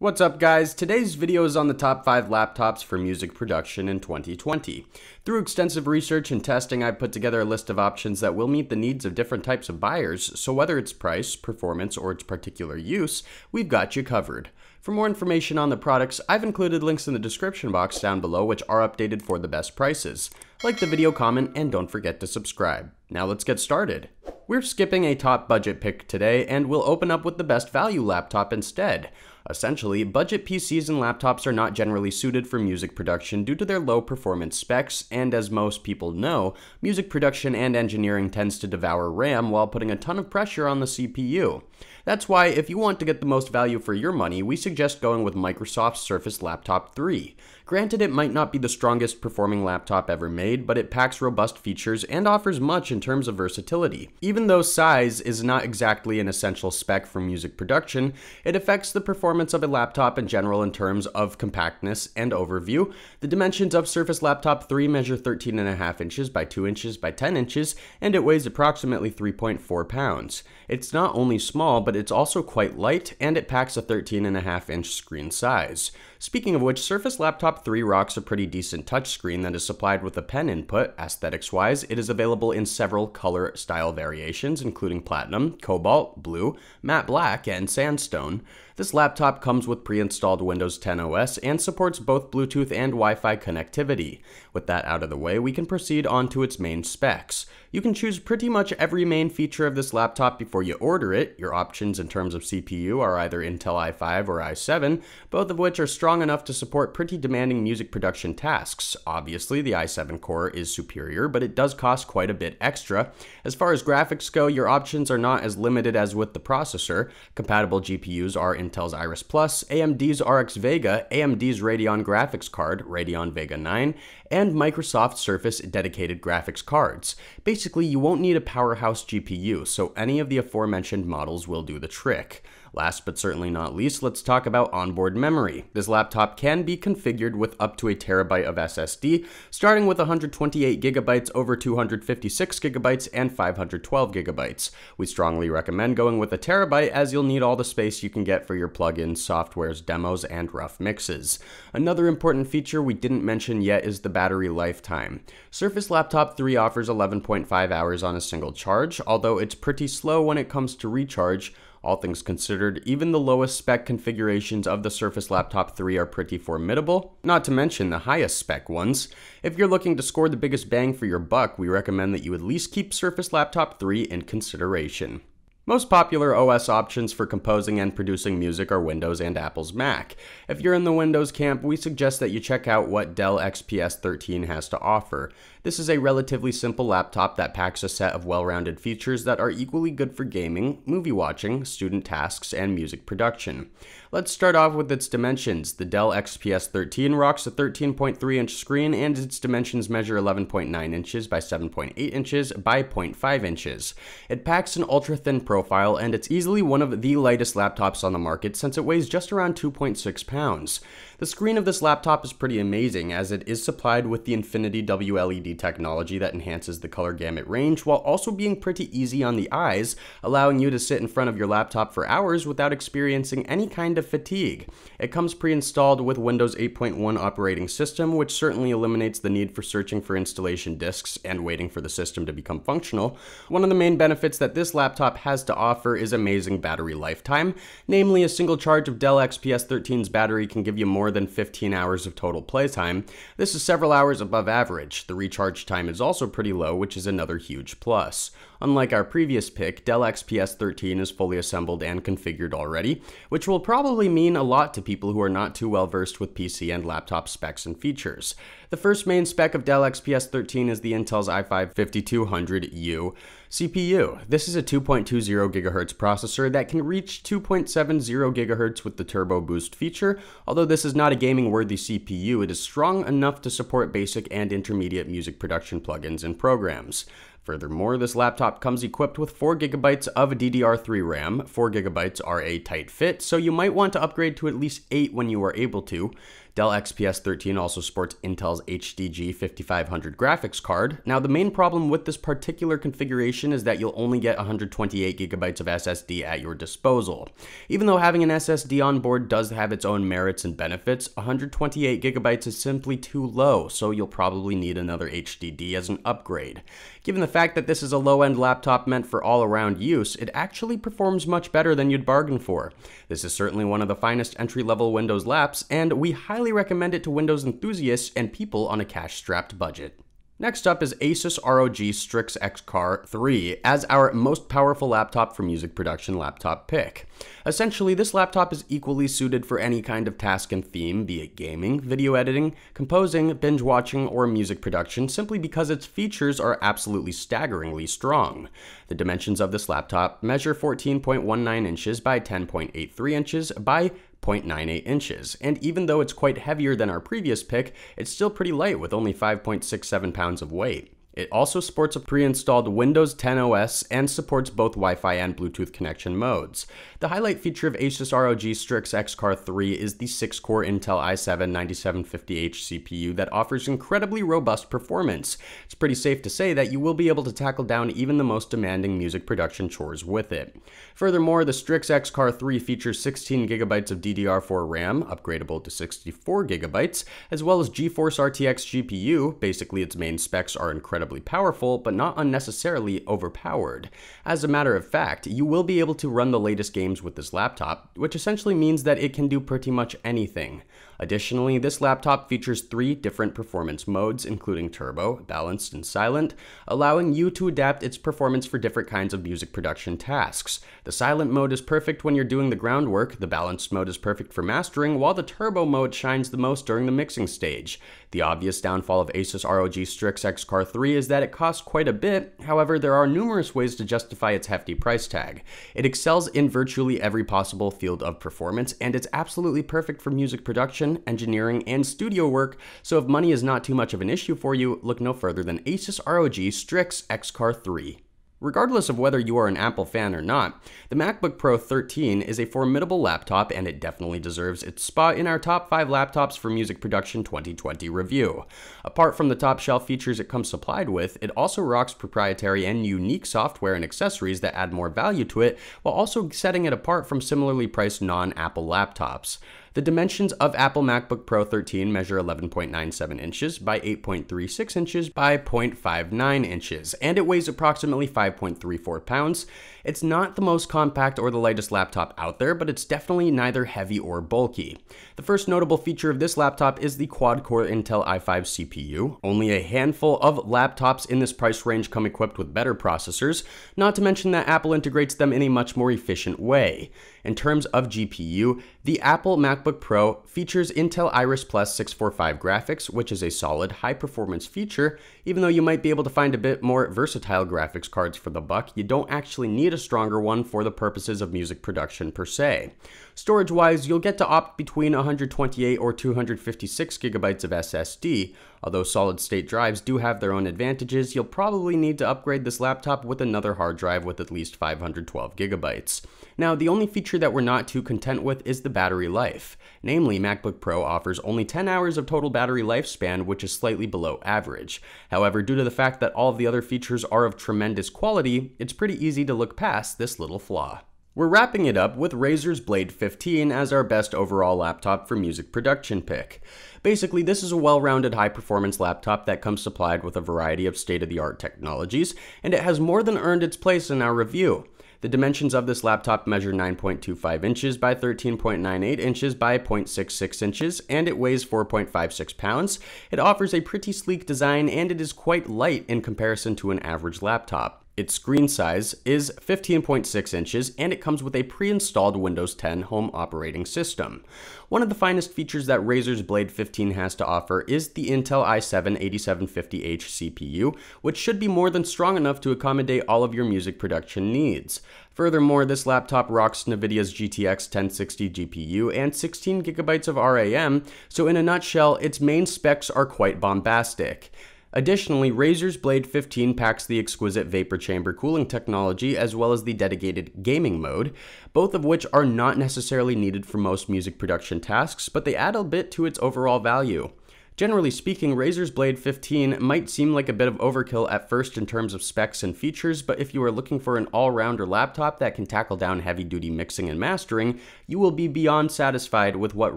What's up guys, today's video is on the top 5 laptops for music production in 2020. Through extensive research and testing, I've put together a list of options that will meet the needs of different types of buyers, so whether it's price, performance, or its particular use, we've got you covered. For more information on the products, I've included links in the description box down below which are updated for the best prices. Like the video, comment, and don't forget to subscribe. Now let's get started. We're skipping a top budget pick today, and we'll open up with the best value laptop instead. Essentially, budget PCs and laptops are not generally suited for music production due to their low performance specs, and as most people know, music production and engineering tends to devour RAM while putting a ton of pressure on the CPU. That's why, if you want to get the most value for your money, we suggest going with Microsoft Surface Laptop 3. Granted, it might not be the strongest performing laptop ever made, but it packs robust features and offers much in terms of versatility. Even though size is not exactly an essential spec for music production, it affects the performance of a laptop in general in terms of compactness and overview. The dimensions of Surface Laptop 3 measure 13.5 inches by 2 inches by 10 inches, and it weighs approximately 3.4 pounds. It's not only small, but it's also quite light, and it packs a 13.5 inch screen size. Speaking of which, Surface Laptop 3 rocks a pretty decent touchscreen that is supplied with a pen input. Aesthetics wise, it is available in several color style variations, including platinum, cobalt, blue, matte black, and sandstone. This laptop comes with pre-installed Windows 10 OS and supports both Bluetooth and Wi-Fi connectivity. With that out of the way, we can proceed on to its main specs. You can choose pretty much every main feature of this laptop before you order it. Your options in terms of CPU are either Intel i5 or i7, both of which are strong enough to support pretty demanding music production tasks. Obviously, the i7 core is superior, but it does cost quite a bit extra. As far as graphics go, your options are not as limited as with the processor. Compatible GPUs are Intel's Iris Plus, AMD's RX Vega, AMD's Radeon graphics card, Radeon Vega 9, and Microsoft Surface dedicated graphics cards. Basically, you won't need a powerhouse GPU, so any of the aforementioned models will do the trick. Last but certainly not least, let's talk about onboard memory. This laptop can be configured with up to a terabyte of SSD, starting with 128 gigabytes over 256 gigabytes and 512 gigabytes. We strongly recommend going with a terabyte as you'll need all the space you can get for your plugins, softwares, demos, and rough mixes. Another important feature we didn't mention yet is the battery lifetime. Surface Laptop 3 offers 11.5 hours on a single charge, although it's pretty slow when it comes to recharge. All things considered, even the lowest spec configurations of the Surface Laptop 3 are pretty formidable, not to mention the highest spec ones. If you're looking to score the biggest bang for your buck, we recommend that you at least keep Surface Laptop 3 in consideration. Most popular OS options for composing and producing music are Windows and Apple's Mac. If you're in the Windows camp, we suggest that you check out what Dell XPS 13 has to offer. This is a relatively simple laptop that packs a set of well-rounded features that are equally good for gaming, movie watching, student tasks, and music production. Let's start off with its dimensions. The Dell XPS 13 rocks a 13.3 inch screen, and its dimensions measure 11.9 inches by 7.8 inches by 0.5 inches. It packs an ultra-thin profile, and it's easily one of the lightest laptops on the market since it weighs just around 2.6 pounds. The screen of this laptop is pretty amazing as it is supplied with the Infinity WLED technology that enhances the color gamut range while also being pretty easy on the eyes, allowing you to sit in front of your laptop for hours without experiencing any kind of fatigue. It comes pre-installed with Windows 8.1 operating system, which certainly eliminates the need for searching for installation disks and waiting for the system to become functional. One of the main benefits that this laptop has to offer is amazing battery lifetime. Namely, a single charge of Dell XPS 13's battery can give you more than 15 hours of total playtime. This is several hours above average. The recharge time is also pretty low, which is another huge plus. Unlike our previous pick, Dell XPS 13 is fully assembled and configured already, which will probably mean a lot to people who are not too well versed with PC and laptop specs and features. The first main spec of Dell XPS 13 is the Intel's i5-5200U CPU. This is a 2.20 GHz processor that can reach 2.70 GHz with the Turbo Boost feature. Although this is not a gaming-worthy CPU, it is strong enough to support basic and intermediate music production plugins and programs. Furthermore, this laptop comes equipped with 4 GB of DDR3 RAM. 4 GB are a tight fit, so you might want to upgrade to at least 8 when you are able to. Dell XPS 13 also sports Intel's HDG 5500 graphics card. Now, the main problem with this particular configuration is that you'll only get 128GB of SSD at your disposal. Even though having an SSD on board does have its own merits and benefits, 128GB is simply too low, so you'll probably need another HDD as an upgrade. Given the fact that this is a low-end laptop meant for all-around use, it actually performs much better than you'd bargain for. This is certainly one of the finest entry-level Windows laps, and we highly recommend it to Windows enthusiasts and people on a cash-strapped budget. Next up is Asus ROG Strix Scar III as our most powerful laptop for music production laptop pick. Essentially, this laptop is equally suited for any kind of task and theme, be it gaming, video editing, composing, binge watching, or music production, simply because its features are absolutely staggeringly strong. The dimensions of this laptop measure 14.19 inches by 10.83 inches by 0.98 inches, and even though it's quite heavier than our previous pick, it's still pretty light with only 5.67 pounds of weight. It also sports a pre-installed Windows 10 OS and supports both Wi-Fi and Bluetooth connection modes. The highlight feature of Asus ROG Strix Scar III is the 6-core Intel i7-9750H CPU that offers incredibly robust performance. It's pretty safe to say that you will be able to tackle down even the most demanding music production chores with it. Furthermore, the Strix Scar III features 16GB of DDR4 RAM, upgradable to 64GB, as well as GeForce RTX GPU. Basically, its main specs are incredibly powerful, but not unnecessarily overpowered. As a matter of fact, you will be able to run the latest games with this laptop, which essentially means that it can do pretty much anything. Additionally, this laptop features 3 different performance modes, including turbo, balanced, and silent, allowing you to adapt its performance for different kinds of music production tasks. The silent mode is perfect when you're doing the groundwork, the balanced mode is perfect for mastering, while the turbo mode shines the most during the mixing stage. The obvious downfall of Asus ROG Strix Scar III is that it costs quite a bit. However, there are numerous ways to justify its hefty price tag. It excels in virtually every possible field of performance, and it's absolutely perfect for music production, engineering, and studio work, so if money is not too much of an issue for you, look no further than Asus ROG Strix Scar III. Regardless of whether you are an Apple fan or not, the MacBook Pro 13 is a formidable laptop, and it definitely deserves its spot in our top 5 laptops for music production 2020 review. Apart from the top shelf features it comes supplied with, it also rocks proprietary and unique software and accessories that add more value to it, while also setting it apart from similarly priced non-Apple laptops. The dimensions of Apple MacBook Pro 13 measure 11.97 inches by 8.36 inches by 0.59 inches, and it weighs approximately 5.34 pounds. It's not the most compact or the lightest laptop out there, but it's definitely neither heavy or bulky. The first notable feature of this laptop is the quad-core Intel i5 CPU. Only a handful of laptops in this price range come equipped with better processors, not to mention that Apple integrates them in a much more efficient way. In terms of GPU, the Apple MacBook Pro features Intel Iris Plus 645 graphics, which is a solid, high-performance feature. Even though you might be able to find a bit more versatile graphics cards for the buck, you don't actually need a stronger one for the purposes of music production per se. Storage-wise, you'll get to opt between 128 or 256GB of SSD. Although solid-state drives do have their own advantages, you'll probably need to upgrade this laptop with another hard drive with at least 512GB. Now, the only feature that we're not too content with is the battery life. Namely, MacBook Pro offers only 10 hours of total battery lifespan, which is slightly below average. However, due to the fact that all of the other features are of tremendous quality, it's pretty easy to look past this little flaw. We're wrapping it up with Razer's Blade 15 as our best overall laptop for music production pick. Basically, this is a well-rounded high-performance laptop that comes supplied with a variety of state-of-the-art technologies, and it has more than earned its place in our review. The dimensions of this laptop measure 9.25 inches by 13.98 inches by 0.66 inches, and it weighs 4.56 pounds. It offers a pretty sleek design, and it is quite light in comparison to an average laptop. Its screen size is 15.6 inches, and it comes with a pre-installed Windows 10 home operating system. One of the finest features that Razer's Blade 15 has to offer is the Intel i7-8750H CPU, which should be more than strong enough to accommodate all of your music production needs. Furthermore, this laptop rocks Nvidia's GTX 1060 GPU and 16GB of RAM, so in a nutshell, its main specs are quite bombastic. Additionally, Razer's Blade 15 packs the exquisite vapor chamber cooling technology as well as the dedicated gaming mode, both of which are not necessarily needed for most music production tasks, but they add a bit to its overall value. Generally speaking, Razer's Blade 15 might seem like a bit of overkill at first in terms of specs and features, but if you are looking for an all-rounder laptop that can tackle down heavy-duty mixing and mastering, you will be beyond satisfied with what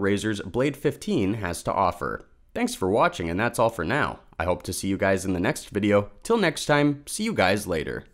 Razer's Blade 15 has to offer. Thanks for watching, and that's all for now. I hope to see you guys in the next video. Till next time, see you guys later.